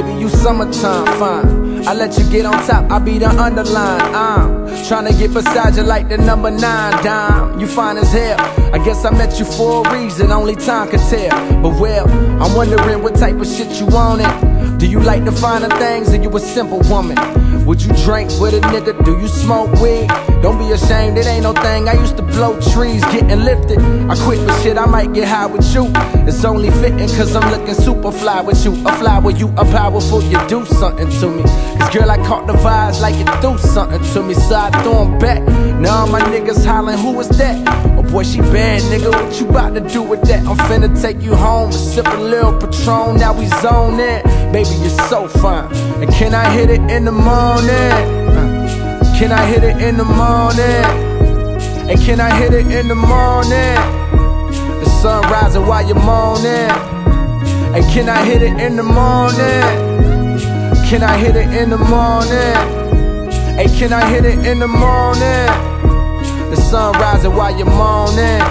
Baby, you summertime fine. I let you get on top, I be the underline. I'm tryna get beside you like the number 9 dime. You fine as hell, I guess I met you for a reason, only time can tell. But well, I'm wondering what type of shit you wanted. Do you like the finer things, or you a simple woman? Would you drink with a nigga? Do you smoke weed? Don't be ashamed, it ain't no thing. I used to blow trees, getting lifted. I quit with shit, I might get high with you. It's only fitting, cause I'm looking super fly with you. A fly with you, a powerful, you do something to me. Cause girl, I caught the vibes like you do something to me. So I threw them back. Now all my niggas hollering, who is that? Oh boy, she bad, nigga, what you bout to do with that? I'm finna take you home, sip a little Patron, now we zone in. Baby, you're so fine. And can I hit it in the morning? Can I hit it in the morning? And can I hit it in the morning? The sun rising while you're moaning. And can I hit it in the morning? Can I hit it in the morning? And can I hit it in the morning? The sun rising while you're moaning.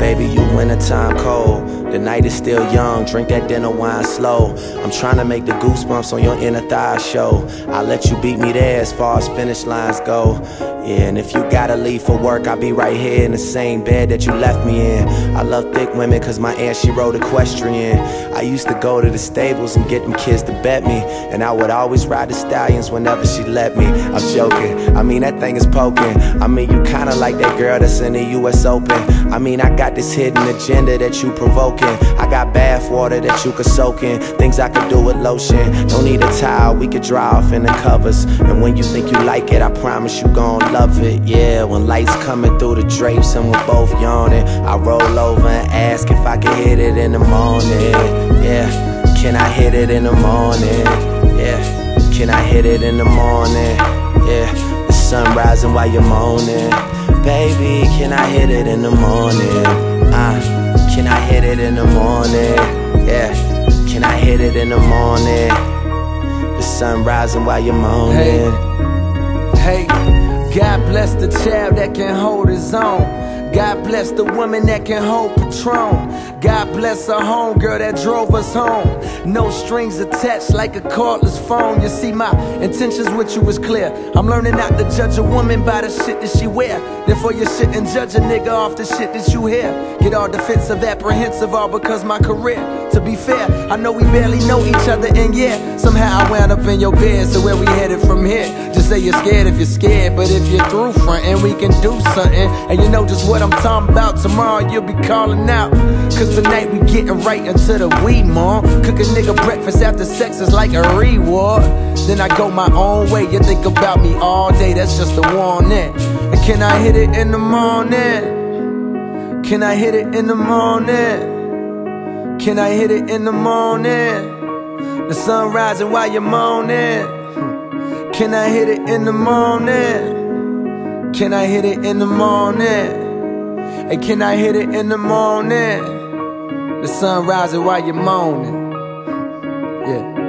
Baby, you wintertime cold. The night is still young, drink that dinner wine slow. I'm trying to make the goosebumps on your inner thigh show. I'll let you beat me there as far as finish lines go. Yeah, and if you gotta leave for work, I'll be right here in the same bed that you left me in. I love thick women cause my aunt, she rode equestrian. I used to go to the stables and get them kids to bet me, and I would always ride the stallions whenever she let me. I'm joking, I mean that thing is poking. I mean you kinda like that girl that's in the US Open. I mean I got this hidden agenda that you provoking. I got bath water that you could soak in. Things I could do with lotion. Don't need a towel, we could dry off in the covers. And when you think you like it, I promise you gon' love it, yeah. When lights coming through the drapes and we're both yawning, I roll over and ask if I can hit it in the morning, yeah. Can I hit it in the morning, yeah. Can I hit it in the morning, yeah. The sun rising while you're moaning. Baby, can I hit it in the morning, can I hit it in the morning, yeah. Can I hit it in the morning, the sun rising while you're moaning. Hey, hey. God bless the child that can hold his own. God bless the woman that can hold Patron. God bless a homegirl that drove us home. No strings attached like a cordless phone. You see, my intentions with you was clear. I'm learning not to judge a woman by the shit that she wear. Therefore you shouldn't judge a nigga off the shit that you hear. Get all defensive, apprehensive, all because my career. To be fair, I know we barely know each other, and yeah, somehow I wound up in your bed. So where we headed from here? Just say you're scared if you're scared, but if you're through frontin', we can do something. And you know just what I'm talking about. Tomorrow you'll be calling out, cause tonight we getting right into the weed, mom. Cook a nigga breakfast after sex is like a reward. Then I go my own way. You think about me all day, that's just a warning. And can I hit it in the morning? Can I hit it in the morning? Can I hit it in the morning? The sun rising while you're moaning. Can I hit it in the morning? Can I hit it in the morning? And can I hit it in the morning? The sun rising while you're moaning. Yeah.